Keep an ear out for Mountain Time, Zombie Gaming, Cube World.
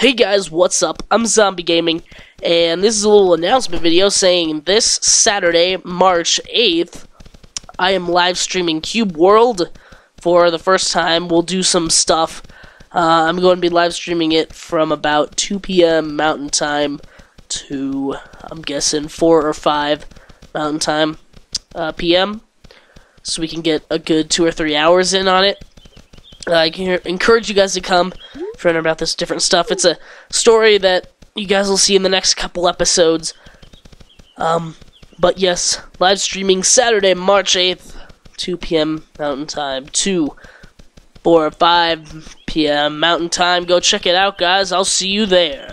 Hey guys, what's up? I'm Zombie Gaming, and this is a little announcement video saying this Saturday, March 8th, I am live streaming Cube World for the first time. We'll do some stuff. I'm going to be live streaming it from about 2 p.m. Mountain Time to, I'm guessing, 4 or 5 Mountain Time p.m., so we can get a good 2 or 3 hours in on it. I can encourage you guys to come. Friend about this different stuff. It's a story that you guys will see in the next couple episodes. But yes, live streaming Saturday, March 8th, 2 p.m. Mountain Time, 2, 4, 5 p.m. Mountain Time. Go check it out, guys. I'll see you there.